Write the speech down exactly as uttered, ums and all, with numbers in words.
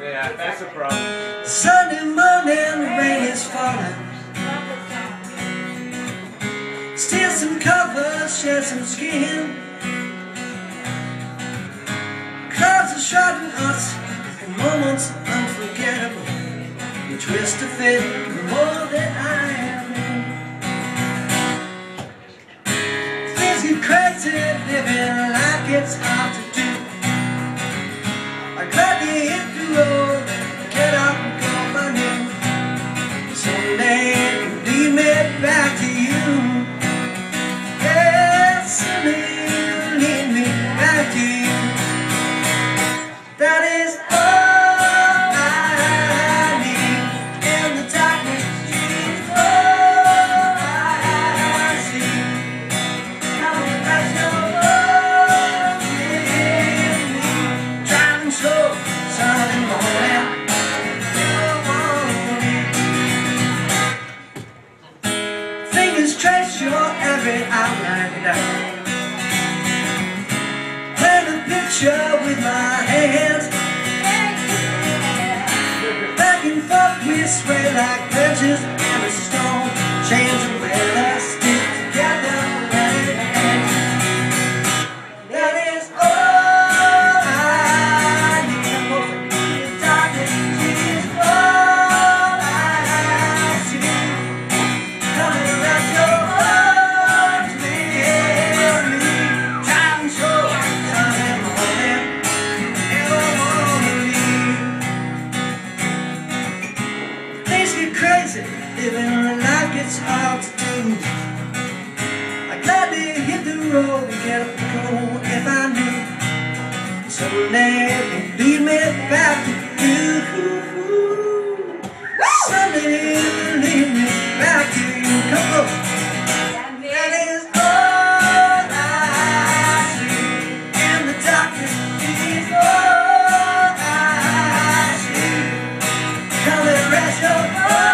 Yeah, that's a problem. Sunday morning, the rain is falling. Steal some cover, shed some skin. Clouds are shrouding us in moments unforgettable. You twist a fate, the more that I am in. Things get crazy, living like it's hard to do. I'm glad you hit the road, get up and call my name. Someday it'll lead me back to you. Yes, someday it'll lead me back to you. That is all I need. In the darkness, it's all I see. Now I know love is me. Driving slow Sunday morning, still morning. Fingers trace your every outline now. Paint a picture with my hands. Back and forth we sway like branches in a storm. Change the weather, stick together when it ends. That is all I need. The darkness is all I see. Coming at your heart with me. Time short, Sunday morning, ever morning. Things get crazy, living like it's hard to do. I gladly hit the road and get up and go if I knew. Someday it'll lead me back to you. Someday it'll lead me back to you. Come on. That is all I see. In the darkness, it's all I see. Come and rest your heart.